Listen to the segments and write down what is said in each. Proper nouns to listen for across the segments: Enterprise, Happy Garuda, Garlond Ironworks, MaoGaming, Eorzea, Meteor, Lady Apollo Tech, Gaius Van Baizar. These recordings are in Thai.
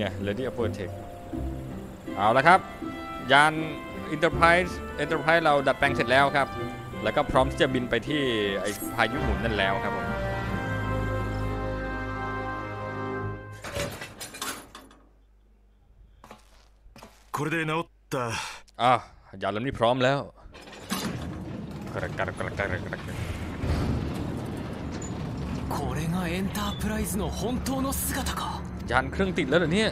ไง Lady Apollo Tech เอาละครับยาน Enterprise เราดัดแปลงเสร็จแล้วครับแล้วก็พร้อมที่จะบินไปที่ไอพายุหมุนนั่นแล้วครับผมยานลำนี้พร้อมแล้วยานเครื่องติดแล้วเหรอเนี่ย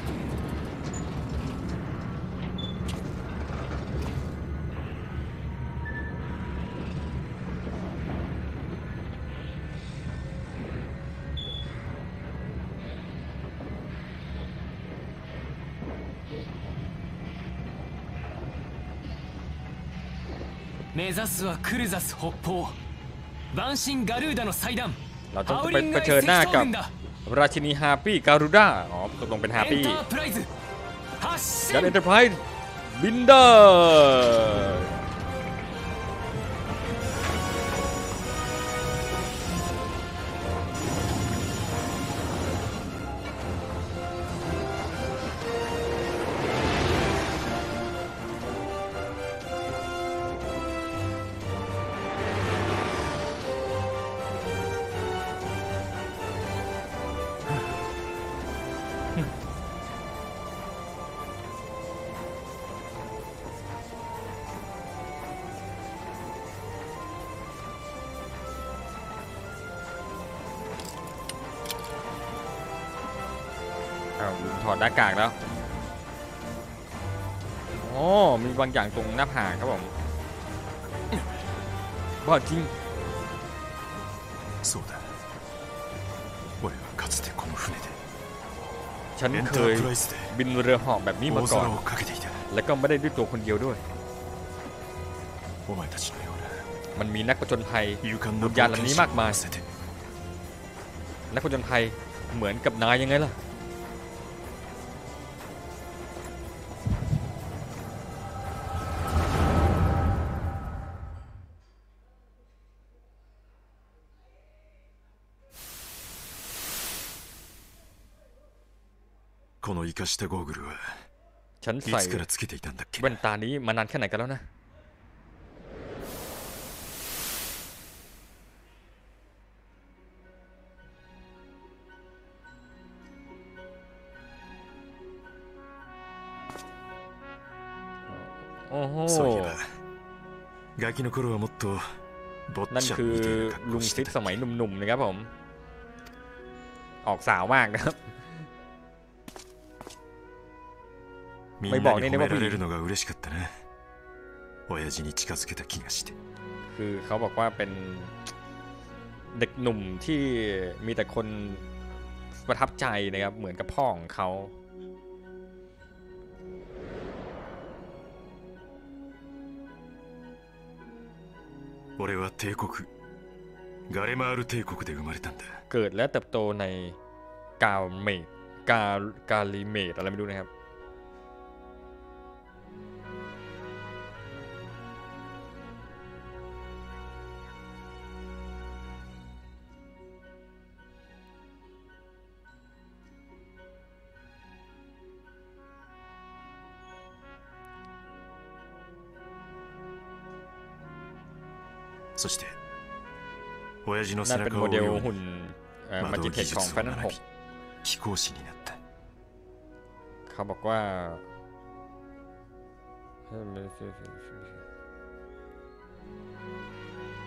เราจะไปเผชิญหน้ากับราชินีฮาปี้การูด้าอ๋อตกลงเป็นฮาปี้ยาน Enterprise บินเดอร์ถอดหน้ากากแล้วโอ้มีบางอย่างตรงหน้าผากครับผมบ้าจริงฉันเคยบินเรือเหาะแบบนี้มาก่อนและก็ไม่ได้ด้วยตัวคนเดียวด้วยมันมีนักผจญภัยบนยานลำนี้มากมายนักผจญภัยเหมือนกับนายยังไงล่ะฉันใส่แว่นตานี้มานานแค่ไหนกันแล้วนะโอ้โหนั่นคือลุงซิดสมัยหนุ่มๆนะครับผมออกสาวมากนะครับไม่บอกนี่นะว่าผู้หญิงคือเขาบอกว่าเป็นเด็กหนุ่มที่มีแต่คนประทับใจนะครับเหมือนกับพ่อของเขาเกิดและเติบโตในกาเมดกาลิเมดอะไรไม่รู้นะครับนั่นเป็นโมเดลหุ่นมาจิเทคของฟันหกเขาบอกว่า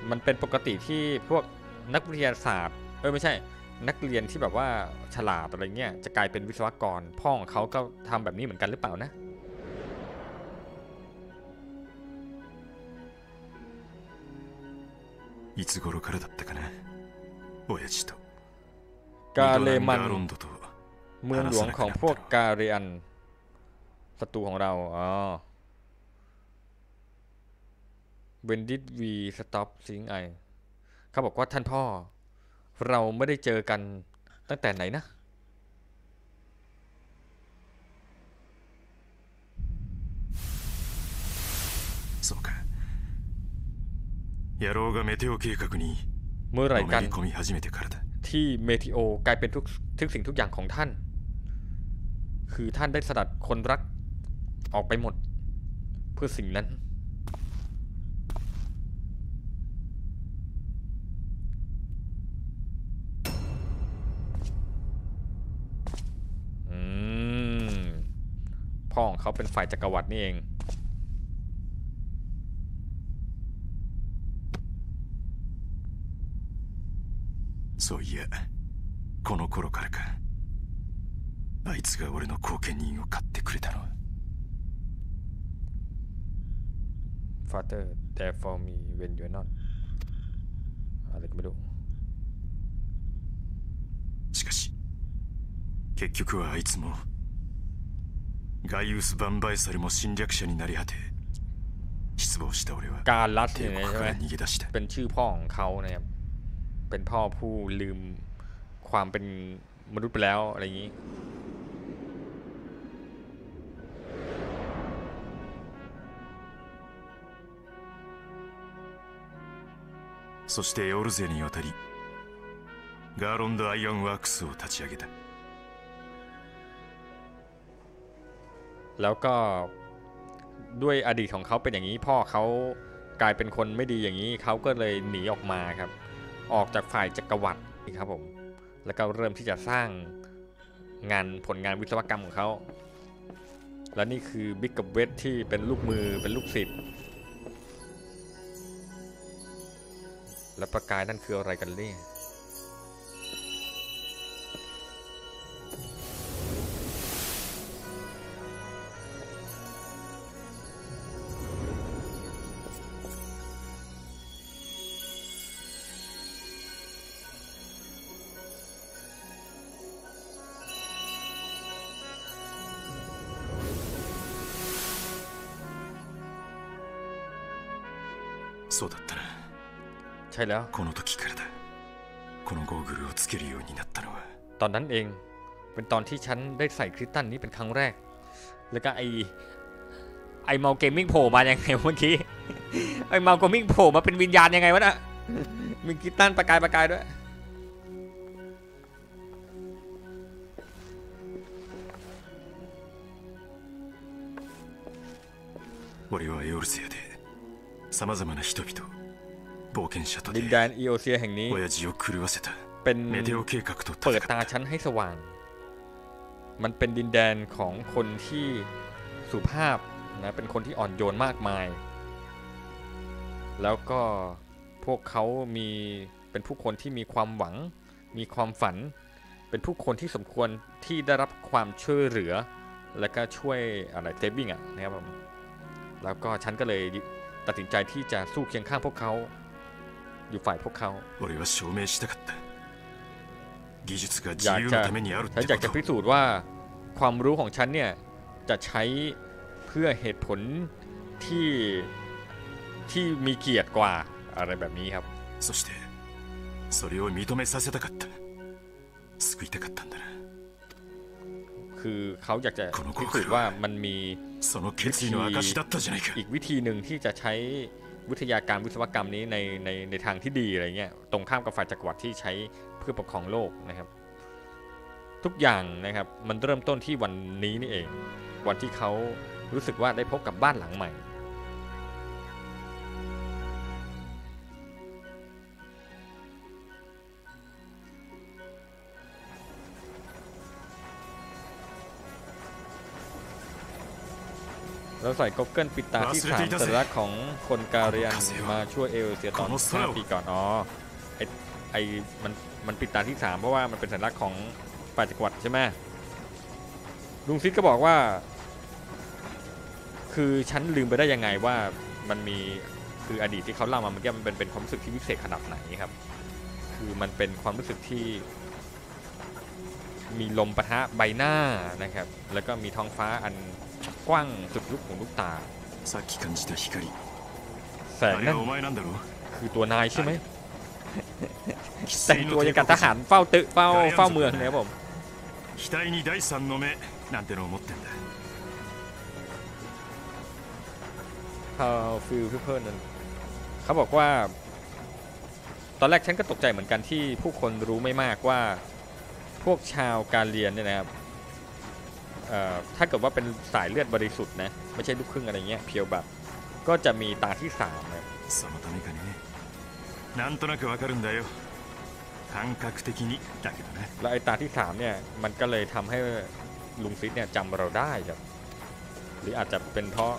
มันเป็นปกติที่พวกนักวิทยาศาสตร์ไม่ใช่นักเรียนที่แบบว่าฉลาดอะไรเงี้ยจะกลายเป็นวิศวกรพ่อของเขาก็ทำแบบนี้เหมือนกันหรือเปล่านะกาเลมันเมืองหลวงของพวกกาเรียนศัตรูของเราWhen did we stop seeing eye เขาบอกว่าท่านพ่อเราไม่ได้เจอกันตั้งแต่ไหนนะเมื่อไหร่กันที่เมทิโอกลายเป็นทุกสิ่งทุกอย่างของท่าน คือท่านได้สลัดคนรักออกไปหมดเพื่อสิ่งนั้นพ่อของเขาเป็นฝ่ายจักรวรรดินี่เองそういやこの頃からかあいつが俺の後見人を買ってくれたの Father there for me when you're not อะไรก็ไม่รู้しかし結局はあいつもガイウス・ヴァンバイサルも侵略者になり果て失望した俺は帝国から逃げ出したเป็นชื่อพ่อของเขานะครับเป็นพ่อผู้ลืมความเป็นมนุษย์ไปแล้วอะไรอย่างนี้そしてエオルゼに渡りガーロンド・アイアンワークスを立ち上げたแล้วก็ด้วยอดีตของเขาเป็นอย่างนี้พ่อเขากลายเป็นคนไม่ดีอย่างนี้เขาก็เลยหนีออกมาครับออกจากฝ่ายจักรวรรดิครับผมแล้วก็เริ่มที่จะสร้างงานผลงานวิศวกรรมของเขาและนี่คือบิ๊กกับเวทที่เป็นลูกมือเป็นลูกศิษย์และประกายนั่นคืออะไรกันนี่そうだったな。ใช่แล้ว。この時からだ。このゴーグルをつけるようになったのは。ตอนนั้นเองเป็นตอนที่ฉันได้ใส่คริสตัลนี้เป็นครั้งแรกแล้วก็ไอเมาเกมมิ่งโผล่มายังไงเมื่อกี้ไอเมาเกมมิ่งโผล่มาเป็นวิญญาณยังไงวะน่ะมีคริสตัลประกายด้วย俺はエオルセアでさまざまな人々冒険者と出会い親父を狂わせたメテオ計画と戦ったมันเป็นดินแดนของคนที่สุภาพนะเป็นคนที่อ่อนโยนมากมายแล้วก็พวกเขามีเป็นผู้คนที่มีความหวังมีความฝันเป็นผู้คนที่สมควรที่ได้รับความช่วยเหลือและก็ช่วยอะไรเซฟวิ่งอ่ะนะครับแล้วก็ฉันก็เลยตัดสินใจที่จะสู้เคียงข้างพวกเขาอยู่ฝ่ายพวกเขาฉันอยากจะพิสูจน์ว่าความรู้ของฉันเนี่ยจะใช้เพื่อเหตุผลที่มีเกียรติกว่าอะไรแบบนี้ครับคือเขาอยากจะพิสูจน์ว่ามันมีอีกวิธีหนึ่งที่จะใช้วิทยาการวิศวกรรมนี้ในทางที่ดีอะไรเงี้ยตรงข้ามกับฝ่ายจักรวรรดิที่ใช้เพื่อปกครองโลกนะครับทุกอย่างนะครับมันเริ่มต้นที่วันนี้นี่เองวันที่เขารู้สึกว่าได้พบกับบ้านหลังใหม่เราใส่ก็เกิลปิดตาที่ฐานสัญลักษณ์ของคนกาเรียนมาช่วยเอลเซียตอน5ปีก่อนอ๋อมันปิดตาที่3เพราะว่ามันเป็นสัญลักษณ์ของฝ่ายจักรวรรดิใช่ไหมลุงซิดก็บอกว่าคือฉันลืมไปได้ยังไงว่ามันมีคืออดีตที่เขาเล่ามาเมื่อกี้มันเป็นความรู้สึกที่วิเศษขนาดไหนครับคือมันเป็นความรู้สึกที่มีลมปะทะใบหน้านะครับแล้วก็มีท้องฟ้าอันกว้างสุดลูกของลูกตาแสงนั่นคือตัวนายใช่ไหมแต่งตัวอย่างกับทหารเฝ้าเมืองนะครับผมฟิลเพื่อนนั้นเขาบอกว่าตอนแรกฉันก็ตกใจเหมือนกันที่ผู้คนรู้ไม่มากว่าพวกชาวกาเลียนเนี่ยนะครับ ถ้าเกิดว่าเป็นสายเลือดบริสุทธิ์นะไม่ใช่ลูกครึ่งอะไรเงี้ยเพียวแบบก็จะมีตาที่3ครับแล้วไอ้ตาที่3เนี่ยมันก็เลยทำให้ลุงซิดเนี่ยจำเราได้ครับหรืออาจจะเป็นเพราะ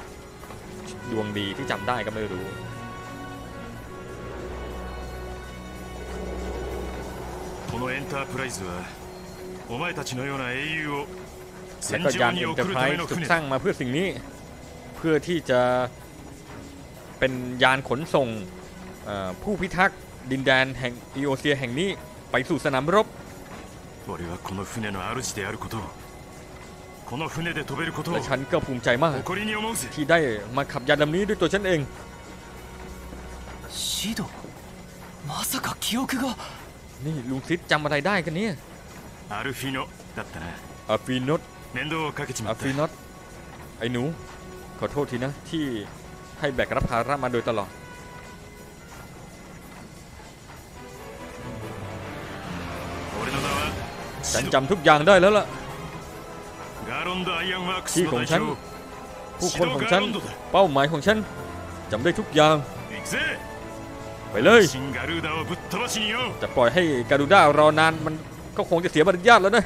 ดวงดีที่จำได้ก็ไม่รู้และก็ยานเอ็นเตอร์ไพรส์ถูกสร้างมาเพื่อสิ่งนี้เพื่อที่จะเป็นยานขนส่งผู้พิทักษ์ดินแดนแห่งอีโอเซียแห่งนี้ไปสู่สนามรบและฉันก็ภูมิใจมากที่ได้มาขับยานลำนี้ด้วยตัวฉันเองนี่ลุงซิดจำอะไรได้กันเนี่ยอาฟีโนอาฟีโนไอ้หนูขอโทษทีนะที่ให้แบกรับภาระมาโดยตลอดฉันจำทุกอย่างได้แล้วล่ะที่ของฉันผู้คนของฉันเป้าหมายของฉันจำได้ทุกอย่างไปเลยจะปล่อยให้การูด้ารอนานมันก็คงจะเสียบรรยากาศแล้วนะ